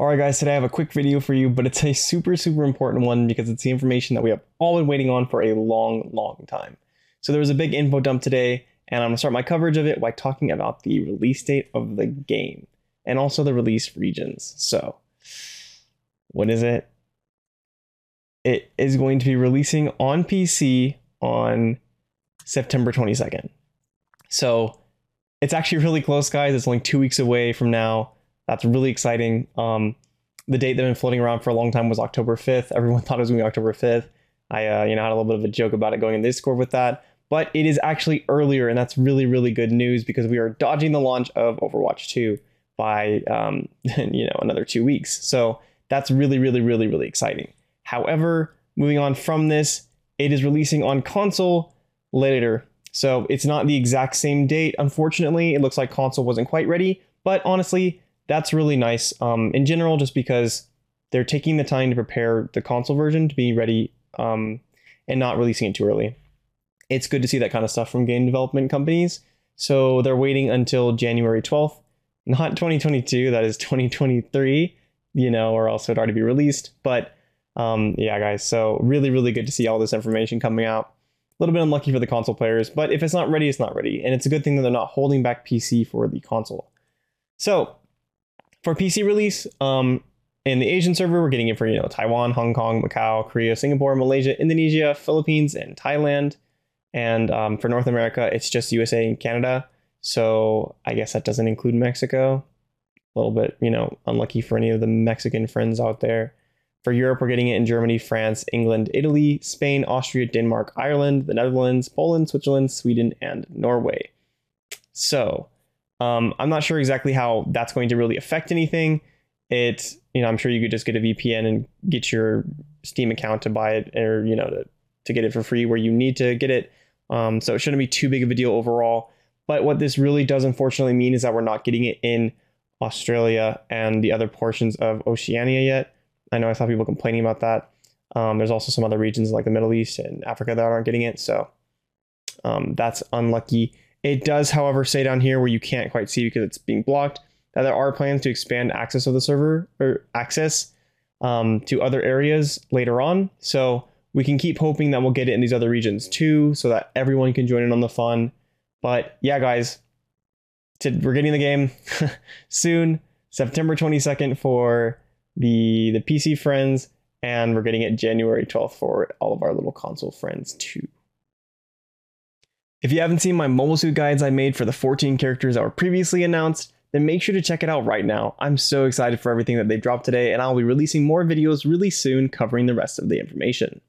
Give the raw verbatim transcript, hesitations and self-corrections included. Alright guys, today I have a quick video for you, but it's a super, super important one because it's the information that we have all been waiting on for a long, long time. So there was a big info dump today, and I'm going to start my coverage of it by talking about the release date of the game, and also the release regions. So, what is it? It is going to be releasing on P C on September twenty-second. So, it's actually really close, guys. It's only two weeks away from now. That's really exciting. Um, the date that had been floating around for a long time was October fifth. Everyone thought it was going to be October fifth. I uh, you know, had a little bit of a joke about it going in Discord with that. But it is actually earlier, and that's really, really good news because we are dodging the launch of Overwatch two by um, you know, another two weeks. So that's really, really, really, really exciting. However, moving on from this, it is releasing on console later. So it's not the exact same date, unfortunately. It looks like console wasn't quite ready, but honestly, that's really nice um, in general, just because they're taking the time to prepare the console version to be ready um, and not releasing it too early. It's good to see that kind of stuff from game development companies. So they're waiting until January twelfth, not twenty twenty-two, that is twenty twenty-three, you know, or else it'd already be released. But um, yeah, guys, so really, really good to see all this information coming out. A little bit unlucky for the console players, but if it's not ready, it's not ready. And it's a good thing that they're not holding back P C for the console. So, for P C release, um, in the Asian server, we're getting it for, you know, Taiwan, Hong Kong, Macau, Korea, Singapore, Malaysia, Indonesia, Philippines, and Thailand. And um, for North America, it's just U S A and Canada. So I guess that doesn't include Mexico. A little bit, you know, unlucky for any of the Mexican friends out there. For Europe, we're getting it in Germany, France, England, Italy, Spain, Austria, Denmark, Ireland, the Netherlands, Poland, Switzerland, Sweden, and Norway. So, Um, I'm not sure exactly how that's going to really affect anything. It's, you know, I'm sure you could just get a V P N and get your Steam account to buy it, or, you know, to, to get it for free where you need to get it. Um, so it shouldn't be too big of a deal overall. But what this really does unfortunately mean is that we're not getting it in Australia and the other portions of Oceania yet. I know I saw people complaining about that. Um, there's also some other regions like the Middle East and Africa that aren't getting it. So um, that's unlucky. It does, however, say down here where you can't quite see because it's being blocked, that there are plans to expand access of the server or access um, to other areas later on. So we can keep hoping that we'll get it in these other regions too, so that everyone can join in on the fun. But yeah, guys, we're getting the game soon, September twenty-second for the, the P C friends, and we're getting it January twelfth for all of our little console friends too. If you haven't seen my mobile suit guides I made for the fourteen characters that were previously announced, then make sure to check it out right now. I'm so excited for everything that they've dropped today, and I'll be releasing more videos really soon covering the rest of the information.